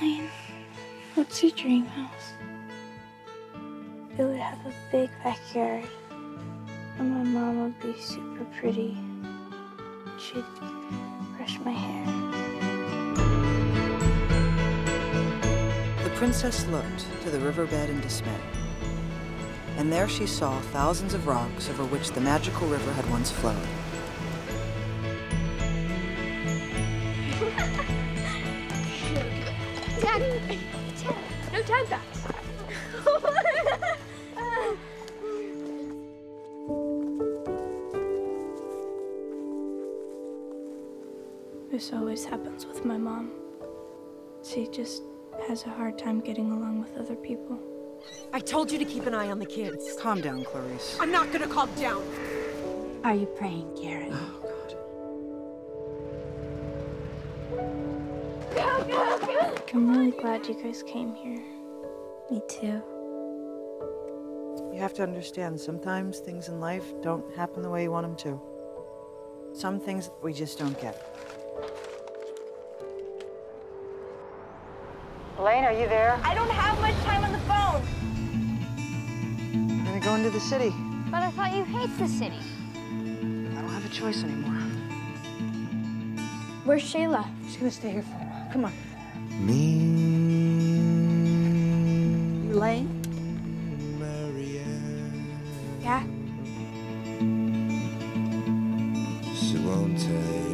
Lane, what's your dream house? It would have a big backyard, and my mom would be super pretty. She'd brush my hair. The princess looked to the riverbed in dismay, and there she saw thousands of rocks over which the magical river had once flowed. Daddy, no time backs. This always happens with my mom. She just has a hard time getting along with other people. I told you to keep an eye on the kids. Calm down, Clarice. I'm not gonna calm down. Are you praying, Karen? Oh, God. Go, go, go! I'm really glad you guys came here. Me too. You have to understand, sometimes things in life don't happen the way you want them to. Some things we just don't get. Lane, are you there? I don't have much time on the phone. I'm gonna go into the city. But I thought you hate the city. I don't have a choice anymore. Where's Shayla? She's gonna stay here for a while. Come on. Me. Lane? Yeah? She won't take.